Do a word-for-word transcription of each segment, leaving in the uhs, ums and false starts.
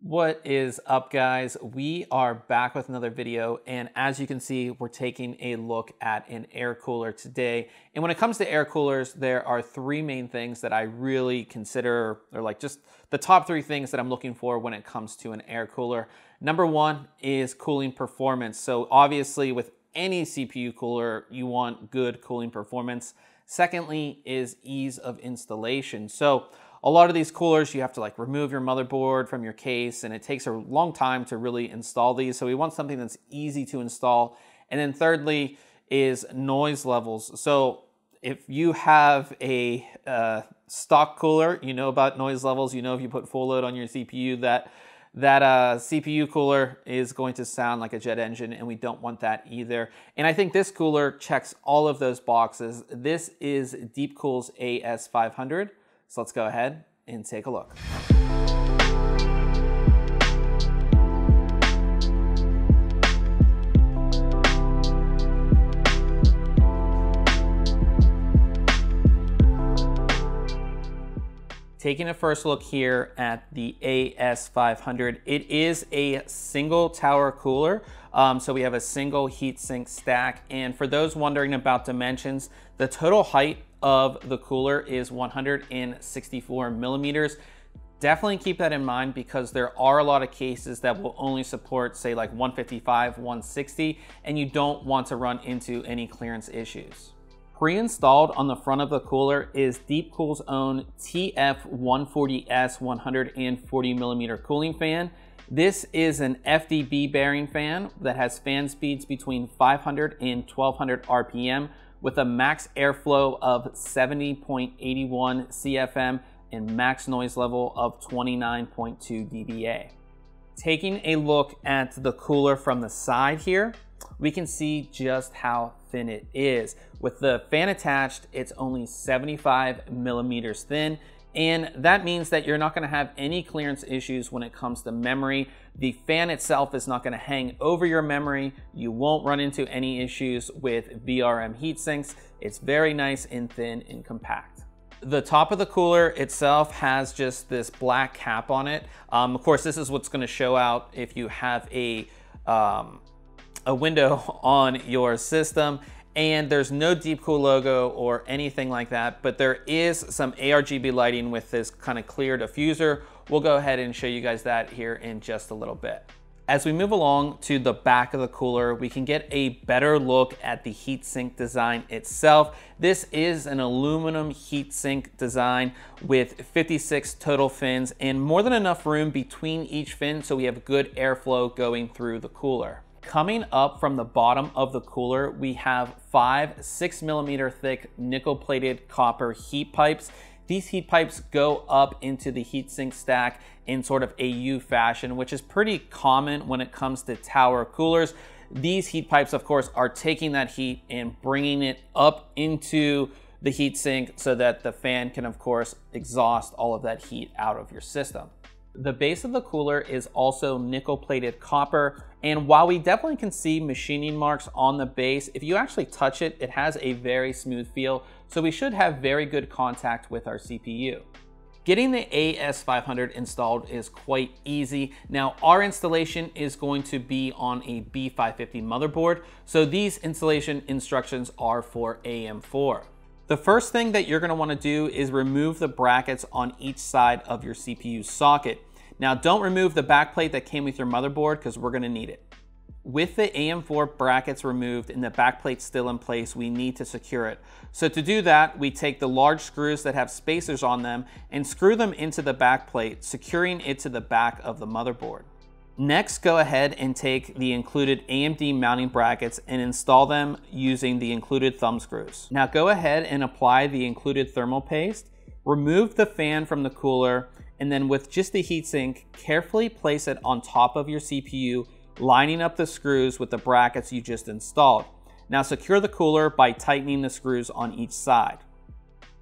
What is up, guys? We are back with another video, and as you can see, we're taking a look at an air cooler today. And when it comes to air coolers, there are three main things that I really consider, or like just the top three things that I'm looking for when it comes to an air cooler. Number one is cooling performance. So obviously with any C P U cooler, you want good cooling performance. Secondly is ease of installation. So a lot of these coolers, you have to like remove your motherboard from your case, and it takes a long time to really install these. So we want something that's easy to install. And then thirdly is noise levels. So if you have a uh, stock cooler, you know about noise levels. You know if you put full load on your C P U, that that uh, C P U cooler is going to sound like a jet engine, and we don't want that either. And I think this cooler checks all of those boxes. This is Deepcool's A S five hundred. So let's go ahead and take a look. Taking a first look here at the A S five hundred, it is a single tower cooler. Um, so we have a single heatsink stack. And for those wondering about dimensions, the total height of the cooler is one hundred sixty-four millimeters. Definitely keep that in mind, because there are a lot of cases that will only support, say, like one fifty-five, one sixty, and you don't want to run into any clearance issues. Pre-installed on the front of the cooler is Deepcool's own T F one forty S one hundred forty millimeter cooling fan. This is an F D B bearing fan that has fan speeds between five hundred and twelve hundred R P M, with a max airflow of seventy point eight one C F M and max noise level of twenty-nine point two dBA. Taking a look at the cooler from the side here, we can see just how thin it is. With the fan attached, it's only seventy-five millimeters thin, and that means that you're not going to have any clearance issues when it comes to memory. The fan itself is not going to hang over your memory. You won't run into any issues with V R M heatsinks. It's very nice and thin and compact. The top of the cooler itself has just this black cap on it. Um, of course, this is what's going to show out if you have a, um, a window on your system. And there's no Deepcool logo or anything like that, but there is some A R G B lighting with this kind of clear diffuser. We'll go ahead and show you guys that here in just a little bit. As we move along to the back of the cooler, we can get a better look at the heatsink design itself. This is an aluminum heatsink design with fifty-six total fins and more than enough room between each fin, so we have good airflow going through the cooler. Coming up from the bottom of the cooler, we have five six millimeter thick nickel plated copper heat pipes. These heat pipes go up into the heatsink stack in sort of a U fashion, which is pretty common when it comes to tower coolers. These heat pipes, of course, are taking that heat and bringing it up into the heatsink so that the fan can, of course, exhaust all of that heat out of your system. The base of the cooler is also nickel plated copper, and while we definitely can see machining marks on the base, if you actually touch it, it has a very smooth feel, so we should have very good contact with our C P U. Getting the A S five hundred installed is quite easy. Now, our installation is going to be on a B five fifty motherboard, so these installation instructions are for A M four. The first thing that you're going to want to do is remove the brackets on each side of your C P U socket. Now, don't remove the backplate that came with your motherboard, because we're going to need it. With the A M four brackets removed and the backplate still in place, we need to secure it. So to do that, we take the large screws that have spacers on them and screw them into the backplate, securing it to the back of the motherboard. Next, go ahead and take the included A M D mounting brackets and install them using the included thumb screws. Now go ahead and apply the included thermal paste, remove the fan from the cooler, and then with just the heatsink, carefully place it on top of your C P U, lining up the screws with the brackets you just installed. Now secure the cooler by tightening the screws on each side.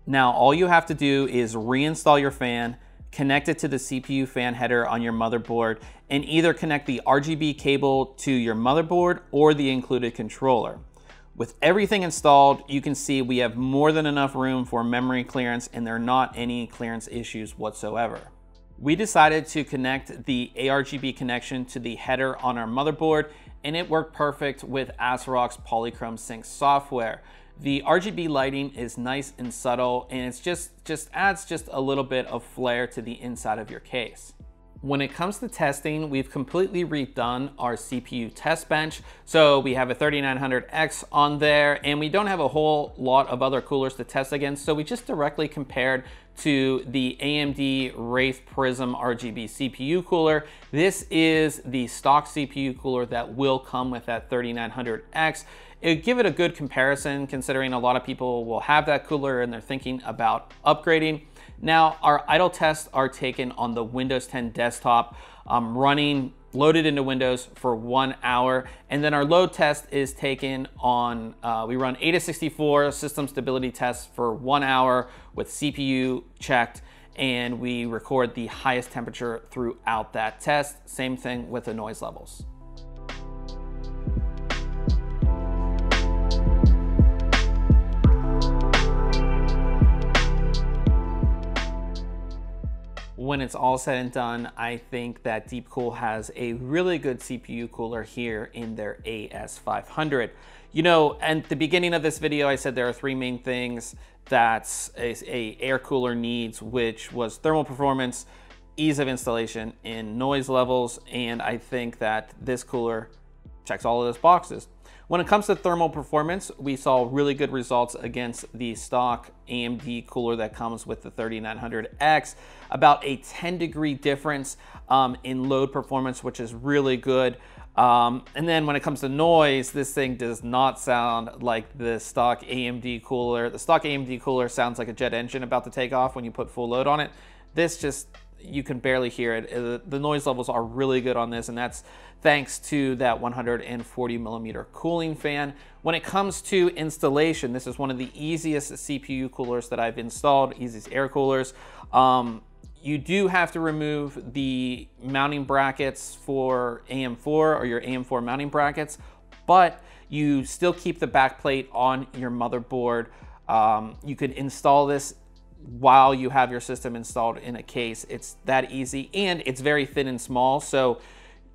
Now all you have to do is reinstall your fan, connect it to the C P U fan header on your motherboard, and either connect the R G B cable to your motherboard or the included controller. With everything installed, you can see we have more than enough room for memory clearance, and there are not any clearance issues whatsoever. We decided to connect the A R G B connection to the header on our motherboard, and it worked perfect with ASRock's Polychrome Sync software. The R G B lighting is nice and subtle, and it's just, just adds just a little bit of flair to the inside of your case. When it comes to testing, we've completely redone our C P U test bench. So we have a thirty-nine hundred X on there, and we don't have a whole lot of other coolers to test against. So we just directly compared to the A M D Wraith Prism R G B C P U cooler. This is the stock C P U cooler that will come with that thirty-nine hundred X. It'd give it a good comparison, considering a lot of people will have that cooler and they're thinking about upgrading. Now, our idle tests are taken on the Windows ten desktop, um, running loaded into Windows for one hour. And then our load test is taken on, uh, we run A to sixty-four system stability tests for one hour with C P U checked, and we record the highest temperature throughout that test. Same thing with the noise levels. When it's all said and done, I think that Deepcool has a really good C P U cooler here in their A S five hundred. You know, at the beginning of this video, I said there are three main things that a, a air cooler needs, which was thermal performance, ease of installation, and noise levels. And I think that this cooler checks all of those boxes. When it comes to thermal performance, we saw really good results against the stock A M D cooler that comes with the thirty-nine hundred X, about a ten degree difference um, in load performance, which is really good. Um, and then when it comes to noise, this thing does not sound like the stock A M D cooler. The stock A M D cooler sounds like a jet engine about to take off when you put full load on it. This just, you can barely hear it. The noise levels are really good on this, and that's thanks to that one hundred forty millimeter cooling fan. When it comes to installation, this is one of the easiest C P U coolers that I've installed, easiest air coolers. Um, you do have to remove the mounting brackets for A M four or your A M four mounting brackets, but you still keep the back plate on your motherboard. Um, you could install this while you have your system installed in a case. It's that easy, and it's very thin and small. So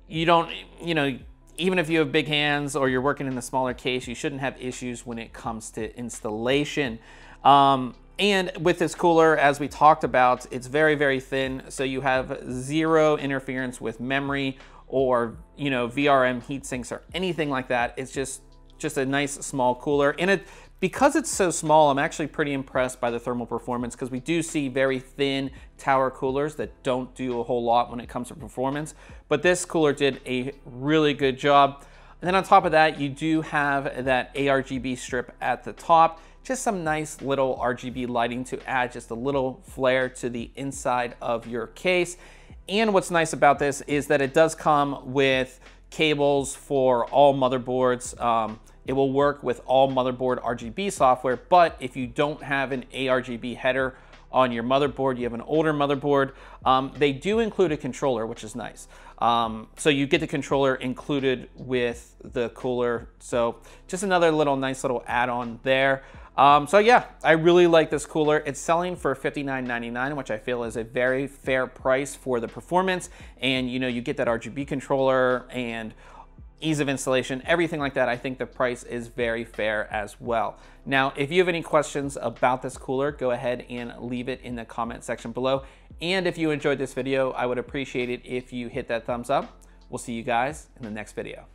you don't, you know, even if you have big hands or you're working in a smaller case, you shouldn't have issues when it comes to installation. Um, and with this cooler, as we talked about, it's very, very thin. So you have zero interference with memory or, you know, V R M heat sinks or anything like that. It's just, just a nice small cooler. And it, because it's so small, I'm actually pretty impressed by the thermal performance, because we do see very thin tower coolers that don't do a whole lot when it comes to performance, but this cooler did a really good job. And then on top of that, you do have that A R G B strip at the top, just some nice little R G B lighting to add just a little flare to the inside of your case. And what's nice about this is that it does come with cables for all motherboards. Um, It will work with all motherboard R G B software, but if you don't have an A R G B header on your motherboard, you have an older motherboard, um, they do include a controller, which is nice. Um, so you get the controller included with the cooler. So just another little nice little add-on there. Um, so yeah, I really like this cooler. It's selling for fifty-nine ninety-nine, which I feel is a very fair price for the performance. And you know, you get that R G B controller and ease of installation, everything like that. I think the price is very fair as well. Now, if you have any questions about this cooler, go ahead and leave it in the comment section below. And if you enjoyed this video, I would appreciate it if you hit that thumbs up. We'll see you guys in the next video.